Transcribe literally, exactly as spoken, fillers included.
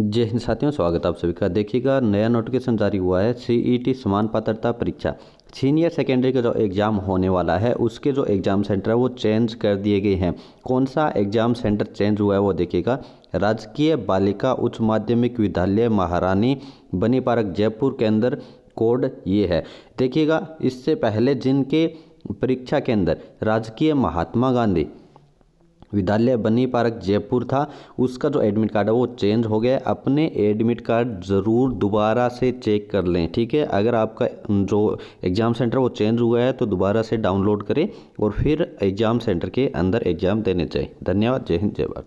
जय हिंद साथियों, स्वागत आप सभी का। देखिएगा, नया नोटिफिकेशन जारी हुआ है सीईटी समान पात्रता परीक्षा सीनियर सेकेंडरी का जो एग्ज़ाम होने वाला है उसके जो एग्ज़ाम सेंटर है वो चेंज कर दिए गए हैं। कौन सा एग्ज़ाम सेंटर चेंज हुआ है वो देखिएगा। राजकीय बालिका उच्च माध्यमिक विद्यालय महारानी बनी पार्क जयपुर के अंदर कोड ये है। देखिएगा, इससे पहले जिनके परीक्षा के अंदर राजकीय महात्मा गांधी विद्यालय बनी पार्क जयपुर था उसका जो एडमिट कार्ड है वो चेंज हो गया। अपने एडमिट कार्ड ज़रूर दोबारा से चेक कर लें, ठीक है। अगर आपका जो एग्ज़ाम सेंटर वो चेंज हुआ है तो दोबारा से डाउनलोड करें और फिर एग्ज़ाम सेंटर के अंदर एग्ज़ाम देने चाहिए। धन्यवाद। जय हिंद, जय भारत।